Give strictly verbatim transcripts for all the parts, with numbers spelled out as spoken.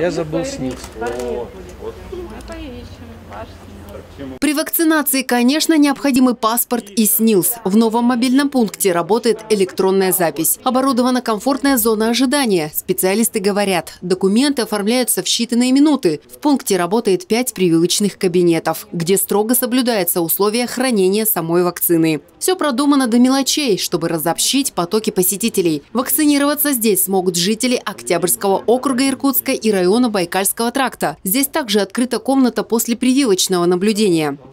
Я забыл СНИЛС. При вакцинации, конечно, необходимы паспорт и СНИЛС. В новом мобильном пункте работает электронная запись. Оборудована комфортная зона ожидания. Специалисты говорят, документы оформляются в считанные минуты. В пункте работает пять прививочных кабинетов, где строго соблюдаются условия хранения самой вакцины. Все продумано до мелочей, чтобы разобщить потоки посетителей. Вакцинироваться здесь смогут жители Октябрьского округа Иркутска и района Байкальского тракта. Здесь также открыта комната после прививочного наблюдения.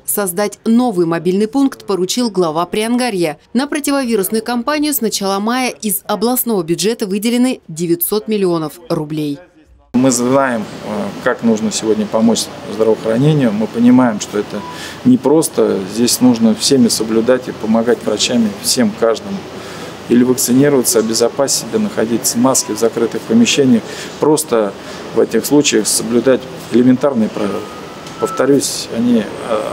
Создать новый мобильный пункт поручил глава Приангарья. На противовирусную кампанию с начала мая из областного бюджета выделены девятьсот миллионов рублей. Мы знаем, как нужно сегодня помочь здравоохранению. Мы понимаем, что это непросто. Здесь нужно всеми соблюдать и помогать врачами всем, каждому. Или вакцинироваться, обезопасить, да находиться в маске, в закрытых помещениях. Просто в этих случаях соблюдать элементарные правила. Повторюсь, они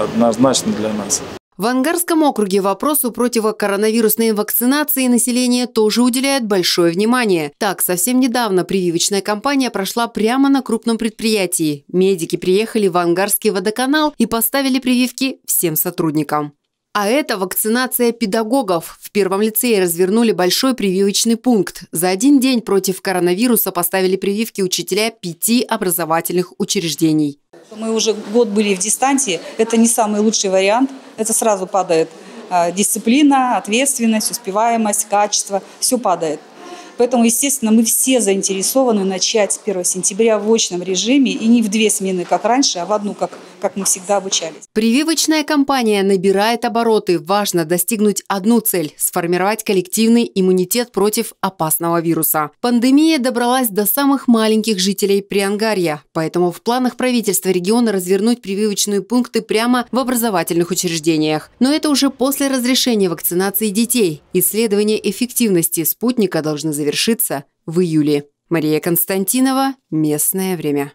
однозначны для нас. В Ангарском округе вопросу противокоронавирусной вакцинации население тоже уделяет большое внимание. Так, совсем недавно прививочная кампания прошла прямо на крупном предприятии. Медики приехали в Ангарский водоканал и поставили прививки всем сотрудникам. А это вакцинация педагогов. В первом лицее развернули большой прививочный пункт. За один день против коронавируса поставили прививки учителя пяти образовательных учреждений. Мы уже год были в дистанции. Это не самый лучший вариант. Это сразу падает дисциплина, ответственность, успеваемость, качество. Все падает. Поэтому, естественно, мы все заинтересованы начать с первого сентября в очном режиме и не в две смены, как раньше, а в одну, как, как мы всегда обучались. Прививочная кампания набирает обороты. Важно достигнуть одну цель – сформировать коллективный иммунитет против опасного вируса. Пандемия добралась до самых маленьких жителей Приангарья. Поэтому в планах правительства региона развернуть прививочные пункты прямо в образовательных учреждениях. Но это уже после разрешения вакцинации детей. Исследование эффективности спутника должны завершиться в июле. Мария Константинова, «Местное время».